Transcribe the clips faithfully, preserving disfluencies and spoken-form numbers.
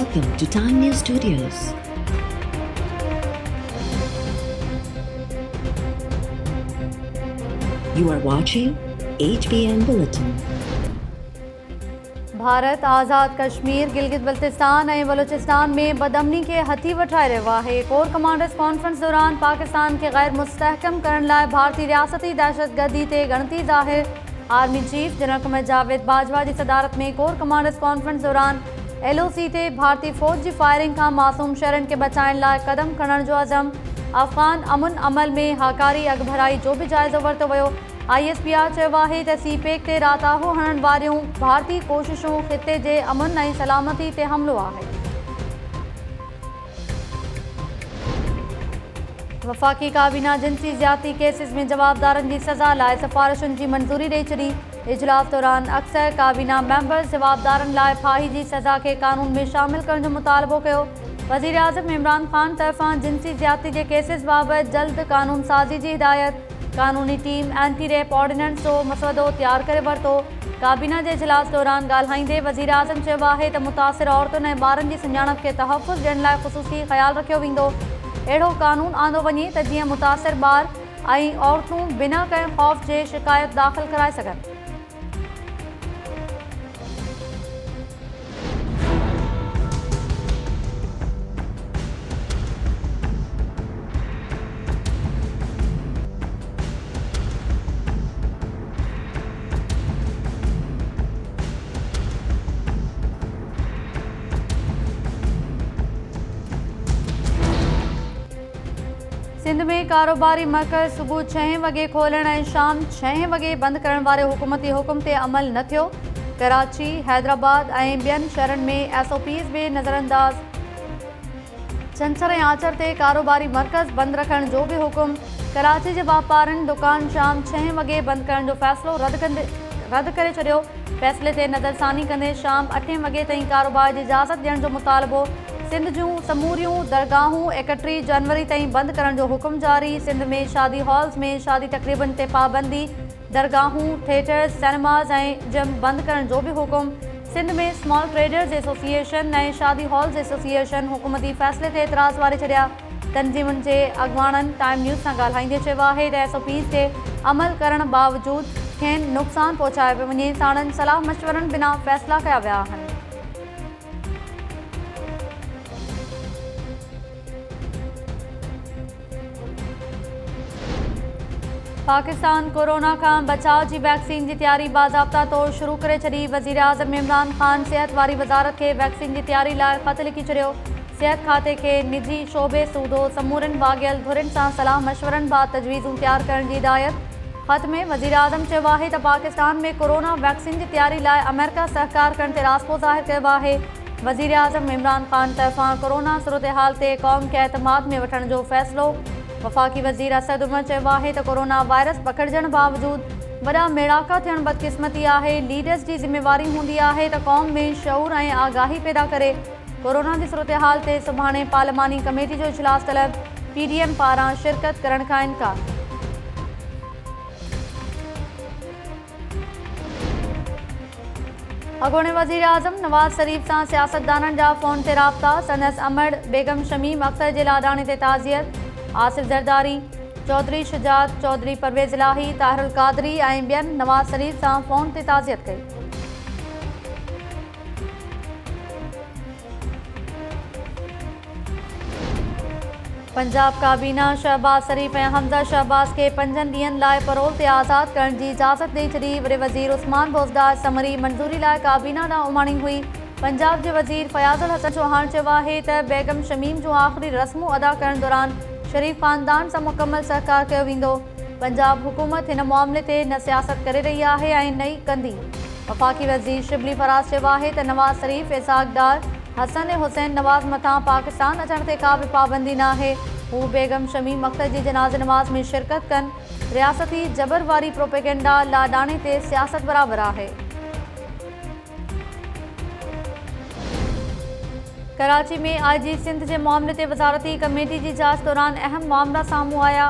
Welcome to Time News Studios. You are watching H B N Bulletin. Bharat Azad Kashmir Gilgit Baltistan और बलूचिस्तान में बदमनी के हथी वठाए वाहे। कोर कमांडर्स कॉन्फ्रेंस दौरान पाकिस्तान के गैर मुस्तहकम करण लाए भारतीय रियासती दहशतगर्दी ते गणती ज़ाहिर। Army chief general Qamar Javed Bajwa की सदारत में कोर कमांडर्स कॉन्फ्रेंस दौरान एल ओ सी ते भारतीय फ़ौज की फायरिंग का मासूम शहरन के बचाने लाए कदम खणण जो अज़म। अफ़गान अमन अमल में हाकारी अगभराई जो भी जायज़ो वरतो वो। आई एस पी आर चयो आहे त सीपेक ते राताहो हणण वारियूं भारतीय कोशिशूं ख़िते जे अमन ऐं सलामती ते हमिलो आहे। वफ़ाक़ी काबीना जिनसी ज़्यादती केसिस में जवाबदारनि जी सज़ा लाइ सिफ़ारिशुनि जी मंज़ूरी ॾेई छॾी। इजलास दौरान अक्सर काबीना मेंबर्स जवाबदारनि लाइ फाही जी सज़ा खे क़ानून में शामिल करण जो मुतालबो कयो। वज़ीर आज़म इमरान ख़ान तरफ़ां जिनसी ज़्यादती जे केसिस बाबति जल्द क़ानून साज़ी जी हिदायत। कानूनी टीम एंटी रेप ऑर्डिनेंस जो मसवदो तैयार करे वरतो। काबीना के इजलास दौरान ॻाल्हाईंदे वज़ीर आज़म चयो आहे त मुतासिर औरतुनि ऐं ॿारनि जी सुञाणप खे तहफ़ुज़ ॾियण लाइ ख़ुसूसी ख़्यालु रखियो वेंदो। अहिड़ो कानून आंदो वञे त जीअं मुतासिर ॿार ऐं औरतूं बिना कंहिं ख़ौफ़ जे शिकायत दाख़िल कराए सघनि। सिंध में कारोबारी मर्कज़ सुबह छह वगे खोलण और शाम छह वगे बंद करण वाले हुकूमती हुकुम से अमल न थियो। कराची हैदराबाद और बियन शहर में एस ओ पीज़ भी नज़रअंदाज। छंछर और आचर से कारोबारी मर्कज़ बंद रखण जो भी हुकुम। कराची के वापारन दुकान शाम छह वगे बंद करण जो फैसलो रद्द कंदे रद्द करे छड़ियो। फैसले से नज़रसानी कदे शाम अठे वगे तीन कारोबार की इजाज़त दियण जो मुतालबो। सिंध जूं समूरियूं दरगाहूं एकटीह जनवरी ताईं बंद करण जो हुकुम जारी। सिंध में शादी हॉल्स में शादी तकरीबन ते पाबंदी। दरगाहूं थिएटर्स सिनेमाज़ ऐं जिम बंद करण जो बि हुकुम। सिंध में स्मॉल ट्रेडर्स एसोसिएशन ऐं शादी हॉल्स एसोसिएशन हुकूमती फ़ैसिले ते एतिराज़ वारे छॾिया। तनज़ीमुनि जे अॻुवाणनि टाइम न्यूज़ सां ॻाल्हाईंदे चयो आहे त एस ओ पीज़ ते अमल करण बावजूद खेनि नुक़सानु पहुचायो पियो वञे। साणनि सलाह मशवरनि बिना फ़ैसिला कया विया आहिनि। पाकिस्तान कोरोना का बचाव की वैक्सीन की तैयारी बाज़ाब्ता तौर शुरू करे छड़ी। वज़ीर आज़म इमरान खान सेहत वाली वज़ारत के वैक्सीन की तैयारी लाइ ख़त लिखी छो। सेहत खाते के निजी शोबे सूदो समूरन वागियल धुरन से सलाह मशवरन बाद तजवीज़ों तैयार करण की हिदायत। ख़त में वज़ीर आज़म चयो आहे त पाकिस्तान में कोरोना वैक्सीन की तैयारी लाइ अमेरिका सहकार करण से रास्पो ज़ाहिर किया है। वज़ीर आज़म इमरान खान तरफा कोरोना सूरत हाल से कौम के एतमाद में वठण जो फ़ैसिलो। वफ़ाक़ी वज़ीर असद उमर चयो आहे त कोरोना वायरस पकड़जण बावजूद वॾा मेड़ाका थियण बदकिस्मती आहे। लीडर्स की ज़िम्मेवारी हूंदी आहे त क़ौम में शऊर ऐं आगाही पैदा करे। कोरोना की सूरत हाल ते सुभाणे पार्लिमानी कमेटी जो इजलास तलब। पी डी एम पारां शिरकत करण का इनकार। अगोणे वज़ीर आज़म नवाज़ शरीफ सां सियासतदाननि जा फ़ोन ते राब्ता। संदसि अमड़ बेगम शमीम अख्तर जे लाडाणे ते ताज़ियत। आसिफ ज़रदारी चौधरी शुजात चौधरी परवेज़ इलाही ताहिर उल क़ादरी ऐं ॿियनि नवाज़ शरीफ सां फ़ोन ते ताज़ियत कई। पंजाब काबीना शहबाज़ शरीफ ऐं हमज़ा शहबाज़ के पंजनि ॾींहनि लाइ परोल ते आज़ाद करण जी इजाज़त ॾेई छॾी। वॾे वज़ीर उस्मान बुज़दार समरी मंज़ूरी लाइ काबीना ॾांहुं उमाणी हुई। पंजाब जे वज़ीर फ़य्याज़ उल हसन चौहान चयो आहे त बेगम शमीम जो आख़िरी रस्मूं अदा करण दौरान शरीफ ख़ानदान सां मुकमल सहकार किया वेंदो। पंजाब हुकूमत इन मामले ते न सियासत करे रही है ऐं न ई कंदी। वफ़ाक़ी वज़ीर शिबली फराज चयो आहे त नवाज़ शरीफ इसहाक़दार हसन ऐं हुसैन नवाज़ मथां पाकिस्तान अचण ते का बि पाबंदी न आहे। हू बेगम शमीम अख़्तर जी जनाज़ नमाज़ में शिरकत कनि। रियासती जबर वारी प्रोपेगेंडा लाडाणे ते सियासत बराबरि आहे। कराची में आई जी सिंध के मामले से वजारती कमेटी की जांच दौरान अहम मामला सामूँ आया।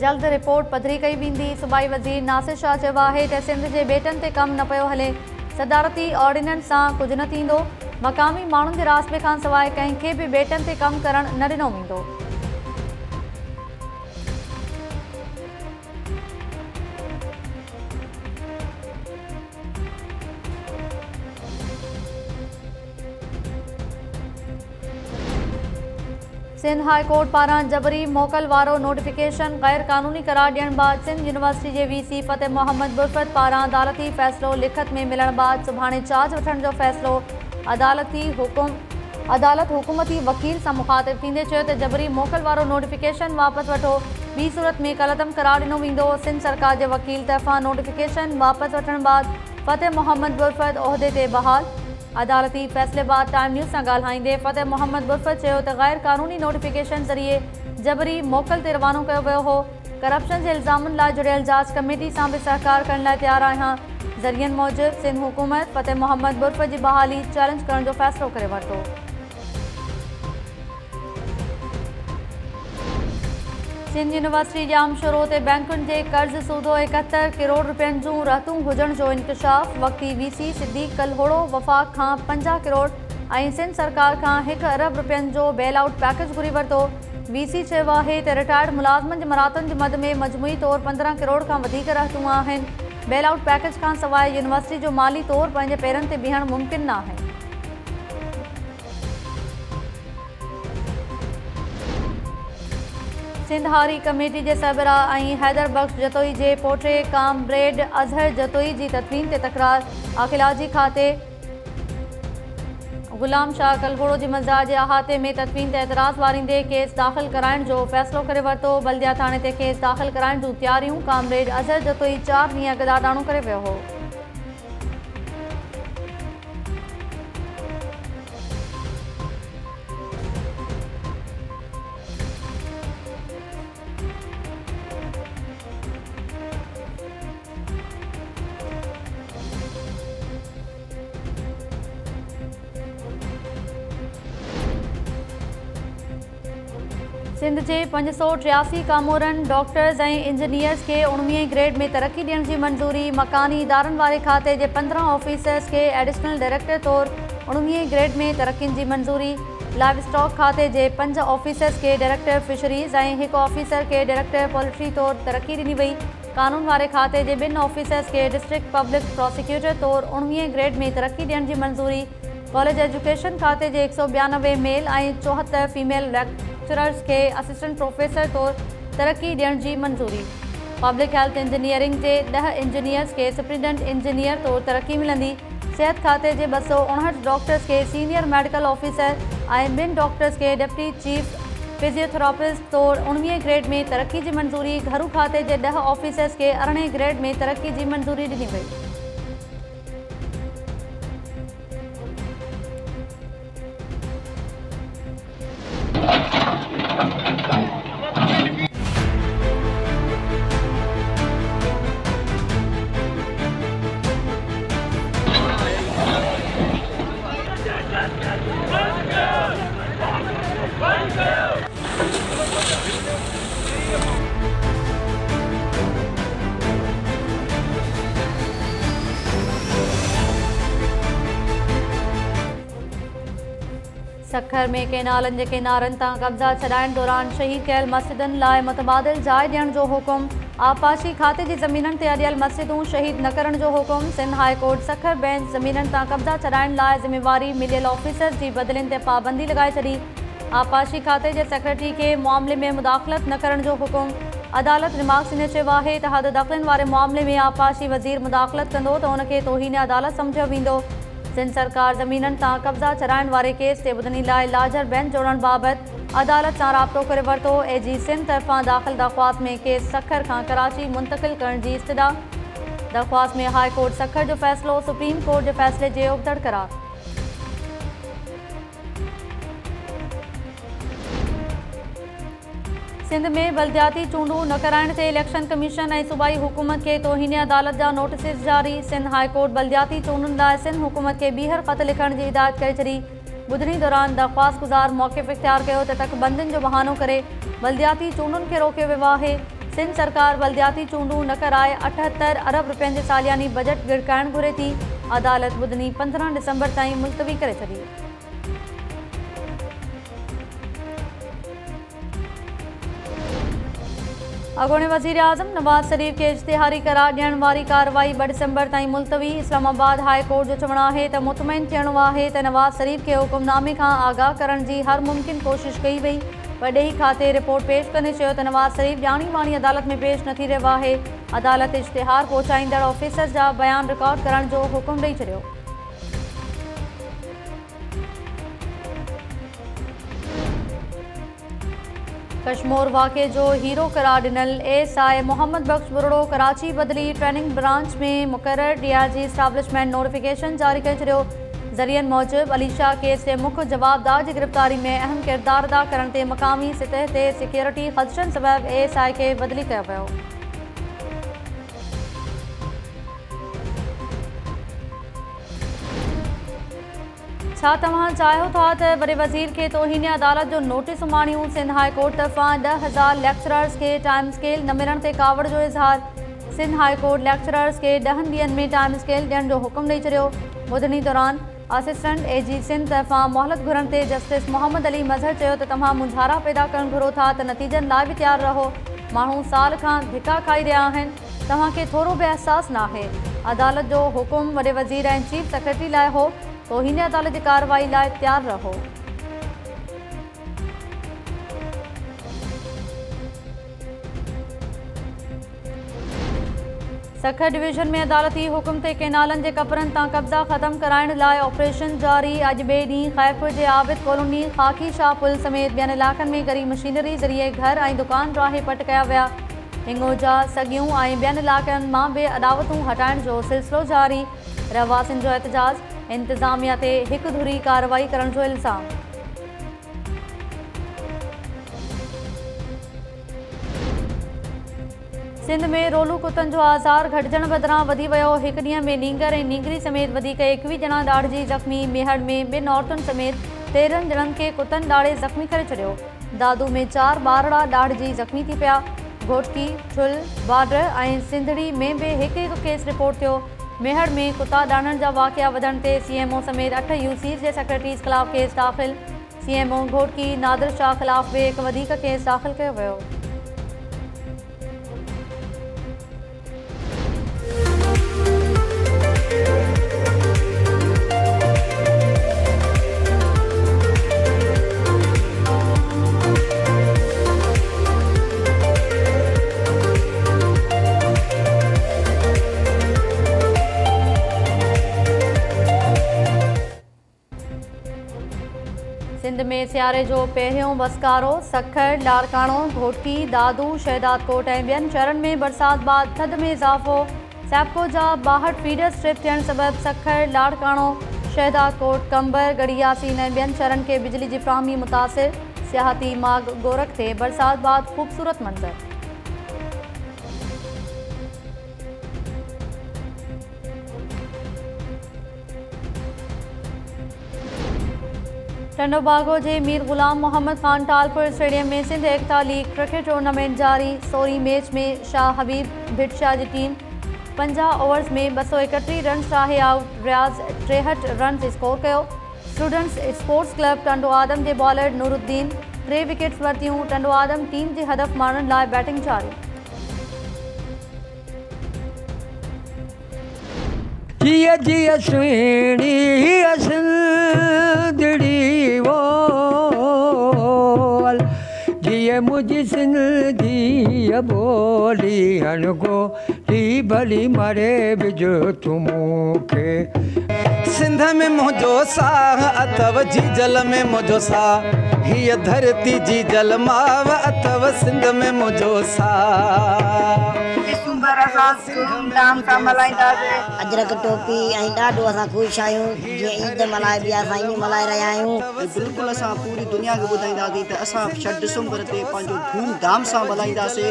जल्द रिपोर्ट पधरी कई वी। सूबाई वजीर नासिर शाह चयो आहे त सिंध के बेटन से कम न पो हले। सदारती ऑर्डिनेंस से कुछ न थींदो। मक़ामी माण्हुनि जे रास्ते खां सवाइ कंहिंखे बि बेटनि ते कमु करणु न ॾिनो वेंदो। सिंध हाई कोर्ट पारां जबरी मोकल वारो नोटिफिकेशन गैर कानूनी करार ॾियण बाद सिंध यूनिवर्सिटी के वीसी फतेह मोहम्मद बुरफत पारां अदालती फ़ैसिलो लिखत में मिलण बाद सुभाणे चार्ज वठण जो फ़ैसिलो अदालती हुकुम अदालत हुकूमती वकील सां मुखातिब थींदे चयो त जबरी मोकल वारो नोटिफिकेशन वापसि वठो। ॿी सूरत में कलदम करार ॾिनो वेंदो। सिंध सरकार जे वकील तरफ़ां नोटिफिकेशन वापसि वठण बाद फतेह मोहम्मद बुरफत उहिदे ते बहाल। अदालती फ़ैसिले बाद टाइम न्यूज़ सां ॻाल्हाईंदे फतेह मोहम्मद बुरफत चयो त गैर कानूनी नोटिफिकेशन ज़रिए जबरी मोकल ते रवानो कयो वियो हो। करप्शन जे इल्ज़ामनि लाइ जुड़ियल जांच कमेटी सां बि सहकार करण लाइ तयारु आहियां। ज़रियनि मूजिबि सिंध हुकूमत फतेह मोहम्मद बुरफत जी बहाली चैलेंज करण जो फ़ैसिलो करे वरितो। सिंध यूनिवर्सिटी जे आम शुरू ते बैंकुनि जे कर्ज़ सूदो एकहतरि किरोड़ रुपयनि जूं रहतूं हुजण जो इंकशाफ़। वक़्ती वीसी सिद्धी कलहोड़ो वफ़ाक़ खां पंजाह किरोड़ ऐं सिंध सरकार खां हिकु अरब रुपयनि जो बेलआउट पैकेज घुरी वरितो। वीसी चयो आहे त रिटायर्ड मुलाज़मनि जे मरातनि जे मद में मजमूई तौरु पंद्रहं किरोड़ खां वधीक रहतूं आहिनि। बेलआउट पैकेज खां सवाइ यूनिवर्सिटी जो माली तौरु पंहिंजे पेरनि ते बीहणु मुमकिन न आहे। सिंधहारी कमेटी के सरबरा हैदर बख्श जतोई के पोटे कामरेड अजहर जतोई की तदफीन से तकरार। अखिलाजी खाते गुलाम शाह कलगोड़ो की मज़ार के अहाते में तदफीन से एतराज़ वारींदे केस दाखिल कराने जो फैसलो करे वरतो। बल्दिया थाने ते केस दाखिल कराने जूं तैयारियों। कामरेड अजहर जतोई चार ॾींहं अॻु डाड़ाणो करे वियो हो। सिंध के पंज सौ टियासी कामोरन डॉक्टर्स ए इंजीनियर्स के उणवीह ग्रेड में तरक्की दियण की मंजूरी। मकानी इदारन वाले खाते के पंद्रह ऑफिसर्स के एडिशनल डायरेक्टर तौर उणवीह ग्रेड में तरक्की की मंजूरी। लाइव स्टॉक खाते के पंज ऑफिसर्स के डायरेक्टर फिशरीज ए एक ऑफिसर के डायरेक्टर पोल्ट्री तौर तरक्की दिनी वही। कानून वाले खाते के बिन ऑफिसर्स के डिस्ट्रिक्ट पब्लिक प्रोसिक्यूटर तौर उणवीह ग्रेड में तरक्की दियण की मंजूरी। कॉलेज एजुकेशन खाते के एक सौ बयानवे मेल ए चौहत्तर फीमेल लेक्चरर्स के असिस्टेंट प्रोफेसर तौर तरक्की दियण की मंजूरी। पब्लिक हेल्थ इंजीनियरिंग के दह इंजीनियर्स के सुप्रिंटेंडेंट इंजीनियर तौर तरक्की मिलंदी। सेहत खाते के ब सौ उणहठि डॉक्टर्स के सीनियर मेडिकल ऑफिसर ए बिन डॉक्टर्स के डिप्टी चीफ फिजियोथेरापिस्ट तौर उणवीह ग्रेड में तरक्की की मंजूरी। घरू खाते के दह ऑफिसर्स के अरिड़हें ग्रेड में तरक्की की मंजूरी दिनी वई। सखर में कैनालनि जे किनारनि तां कब्ज़ा छॾाइण दौरान शहीद कयल मस्जिदनि लाइ मुतबादिल जाइ ॾियण जो हुकुम। आपाशी खाते जी ज़मीननि ते अॾियल मस्जिदूं शहीद न करण जो हुकुम। Sindh high court Sukkur bench ज़मीननि तां कब्ज़ा छॾाइण लाइ ज़िम्मेवारी मिलियल ऑफिसर्स जी बदिलियुनि ते पाबंदी लॻाए छॾी। आपाशी खाते जे सेक्रेटरी खे मामले में मुदाख़लत न करण जो हुकुम। अदालत रिमार्क्स में चयो आहे त हद दख़लनि वारे मामले में आपाशी वज़ीर मुदाख़लत कंदो त हुनखे तौहीन अदालत सम्झियो वेंदो। सिंध सरकार ज़मीननि तां कब्ज़ा छॾाइण वारे केस ते ॿुधणी लाइ लाजर बेंच जोड़ण बाबति अदालत सां राब्तो करे वरितो। एजी सिंध तरफ़ां दाख़िल दरख़्वास्त में केस सखर खां कराची मुंतक़िल करण जी इस्तदा। दरख़्वास्त में हाई कोर्ट सखर जो फ़ैसिलो सुप्रीम कोर्ट जे फ़ैसिले जे उबतड़ करार। सिंध में बलदियाती चूंडूं न कराइण ते इलेक्शन कमीशन ऐं सूबाई हुकूमत खे तौहीन अदालत जा नोटिस जारी। सिंध हाई कोर्ट बलदियाती चूंडुनि लाइ सिंध हुकूमत खे ॿीहर ख़त लिखण जी हिदायत करे छॾी। ॿुधणी दौरान दरख़्वास्त गुज़ार मौक़िफ़ इख़्तियार कयो त तकबंदीनि जो बहानो करे बलदियाती चूंडुनि खे रोकियो वियो आहे। सिंध सरकार बलदियाती चूंडूं न कराए अठहतरि अरब रुपयनि जे सालियानी बजट गिड़काइणु घुरे थी। अदालत बुधनी पंद्रहं दिसंबर ताईं मुलतवी करे छॾी। अगोणे वज़ीर आज़म नवाज़ शरीफ के इश्तिहारी करार ॾियण वारी कार्रवाई ॿ दिसंबर ताईं मुलतवी। इस्लामाबाद हाई कोर्ट जो चवणु आहे त मुतमैन थियणो आहे त नवाज़ शरीफ के हुकुमनामे खां आगाह करण की हर मुमकिन कोशिश कई वई। वडेही खाते रिपोर्ट पेश कंदे चयो त नवाज़ शरीफ ॼाणी वाणी अदालत में पेश न थी रहियो आहे। अदालत इश्तिहार पहुचाईंदड़ ऑफिसर जा बयान रिकॉर्ड करण जो हुकुम ॾेई छॾियो। कश्मोर वाक़े जो हीरो करार ॾिनल एएसआई मोहम्मद बख्श बुरड़ो कराची बदली ट्रेनिंग ब्रांच में मुक़ररु। डीआईजी इस्टेब्लिशमेंट नोटिफिकेशन जारी करे छॾियो। ज़रियनि मूजिबि अली शाह केस जे मुख्य जवाबदार जी गिरफ़्तारी में अहम किरदारु अदा करण ते मक़ामी सतह ते सिक्योरिटी ख़दशनि सबबि एएसआई खे बदिली कयो वियो। छा तव्हां चाहियो था त वॾे वज़ीर खे तौहीन अदालत जो नोटिस माणियूं। सिंध हाई कोर्ट तरफ़ां ॾह हज़ार लेक्चरर्स खे टाइम स्केल न मिलण ते कावड़ जो इज़हार। सिंध हाई कोर्ट लेक्चरर्स खे ॾहनि ॾींहनि में टाइम स्केल ॾियण जो हुकुम ॾेई छॾियो। ॿुधणी दौरान असिस्टेंट एजी सिंध तरफ़ां मोहलत घुरण ते जस्टिस मोहम्मद अली मज़हर चयो त तव्हां मुंझारा पैदा करणु घुरो था त नतीजनि लाइ बि तयारु रहो। माण्हू साल खां धिका खाई रहिया आहिनि, तव्हांखे थोरो बि अहसासु न आहे। अदालत जो हुकुम वॾे वज़ीर ऐं चीफ सेक्रेटरी लाइ हो। तौहीन अदालत की कार्रवाई लाए तैयार रहो। सखर डिवीजन में अदालती हुकुम ते केनालन के कपड़न ता कब्जा खत्म कराने लाए ऑपरेशन जारी। अज बे डी खैरपुर के आबिद कॉलोनी खाकी शाह पुल समेत बियन इलाकन में गरीब मशीनरी जरिए घर और दुकान राहे पट कया वया। हिंगोजा सगियों और बियन इलाकन में भी अदावतू हटाने जो सिलसिलो जारी। रहवासिन जो एहतजाज इंतजामिया ते हिक धुरी कार्रवाई करण जो इल्ज़ाम। सिंध में रोलू कुतन जो आज़ार घटजण बदिरां वधी वियो। हिकु ॾींहं में नींगर ऐं नींगरी समेत वधीक एकवीह ॼणा ॾाड़जी ज़ख़्मी। मेहड़ में ॿिनि औरतुनि समेत तेरहं ॼणनि खे कुतन ॾाड़े ज़ख़्मी करे छॾियो। दादू में चार ॿारड़ा ॾाड़जी ज़ख़्मी थी पिया। घोटकी छुल वाड्र ऐं सिंधड़ी में बि हिकु हिकु केस रिपोर्ट थियो। मेहड़ में कुता डाणन जा वाक़िया वधण ते सीएमओ समेत अठ यूसीज़ के सेक्रेटरीज़ खिलाफ़ केस दाख़िल। सीएमओ घोटकी नादिर शाह खिलाफ़ भी एक वधीक केस दाख़िल किया वियो। सिंध में सियारे जो पहिरियों बसकारो सखर लाड़काणो घोटकी दादू शहदादकोट ऐं ॿियनि शहरनि में बरसाति बाद थधि में इज़ाफ़ो। सैपको जा ॿाहठि फीडर स्ट्रिप थियण सबबि सखर लाड़काणो शहदादकोट कंबर गड़ियासीन ऐं ॿियनि शहरनि खे बिजली जी फ़राहमी मुतासिर। सियाहती माग गोरख ते बरसाति बाद ख़ूबसूरत मंज़र। टंडोबागो के मीर गुलाम मोहम्मद खान टालपुर स्टेडियम में Sindh Ekta league cricket tournament जारी। सोरहीं मैच में शाह हबीब भिटशा की टीम पंजाह ओवर्स में ॿ सौ एकटीह रन राहे आउट। रियाज़ टेहठि रन स्कोर किया। Students sports club Tando Adam के बॉलर नूरुद्दीन टे विकेट्स वरतियूं। टंडो आदम टीम के हदफ मारण लाइ बैटिंग जारी। जिया जिया सुहिणी सिंधड़ी बोल जिया मुझी सिंधी बोली अनगो दी भली मरे बिजो तुमके। सिंध में मुझो सा अथव जी जल में मुझो सा ही धरती जी जल माव अथव सिंध में मुझो सा। अजरक टोपी ऐं ॾाढो असां ख़ुशि आहियूं जीअं ईद मल्हाए बि असां ईअं मल्हाए रहिया आहियूं। बिल्कुलु असां पूरी दुनिया खे ॿुधाईंदासीं त असां छह दिसंबर ते पंहिंजो धूमधाम सां मल्हाईंदासीं। ऐं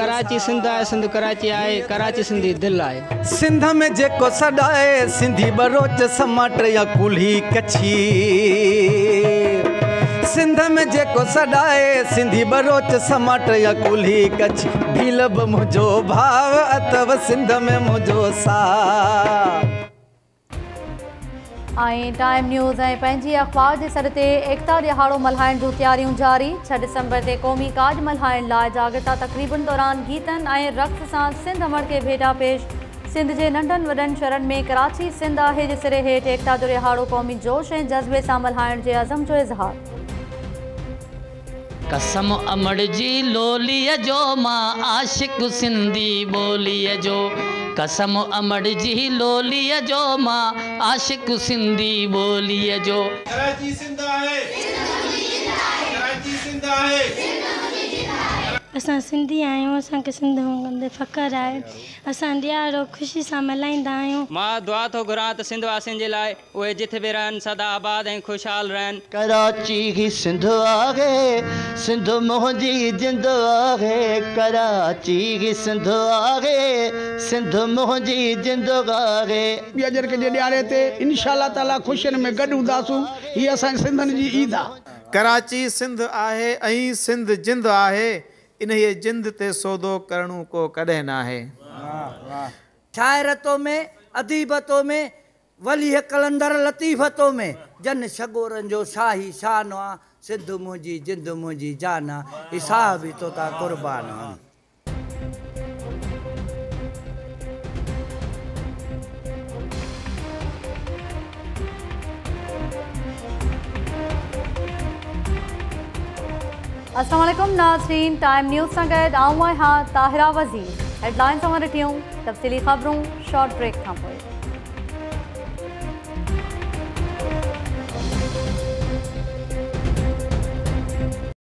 कराची सिंध आहे, सिंध कराची आहे, कराची सिंधी दिलि आहे। सिंध में जेको सॾाए सिंधी बरोच समाट या कुल्ही कच्छी। सिंध में जेको सॾाए सिंधी बरोच समाट या कुल्ही कच्छ। भील बि मुझो भाव अथव सिंध में मुझो सा। टाइम न्यूज़ ए पैंजी अखबार के सर से एकता दिहाड़ो मल्हाइण जो तैयारियों जारी। छह दिसंबर से कौमी काज मल्हाइण लाए जागृता तकरीबन दौरान गीतन ए रक्स से सिंध अमर के भेटा पेश। सिंध के नंढन वडन शहरन में कराची सिंध है के सिरे हेठ एकता जो रिहाड़ो कौमी जोश ए जज्बे से मल्हाइण के अज़म जो इजहार। कसम अमर जी लोलीय जो माँ आशिक सिंधी बोलिय जो, कसम अमर जी लोलीय जो माँ आशिक सिंधी बोलिय जो। कराची सिंधा है, कराची सिंधा है। असां सिंधी आयो, असां के सिंध में फकर है, असां दियारो खुशी से मल्हाइंदा आयो। माँ दुआ तो घुरा तो सिंध वासिन जे लाए ओए जिथे भी रहन सदा आबाद ए खुशहाल रहन। कराची ही सिंध आगे सिंध मोहजी जिंद आगे, कराची ही सिंध आगे सिंध मोहजी जिंद आगे। अजर के दियारे ते इंशाल्लाह ताला खुशियन में गड उदासू ही असां सिंधन जी ईद आ। कराची सिंध आहे अई सिंध जिंद आहे, इन्हें जिंद ते सौदो करणु को कदें ना है। शायरतों में अदीबतों में वली कलंदर लतीफतों में जन शगोरन जो शाही शाना सिंध मुझी जिंद मुझी जाना इसा भी तो ता कुर्बान। अस्सलाम वालेकुम नाज़रीन, टाइम न्यूज़ से गए आऊँ आया ताहिरा वज़ीर। हेडलाइंस हमारे तफसीली खबरों शॉर्ट ब्रेक का।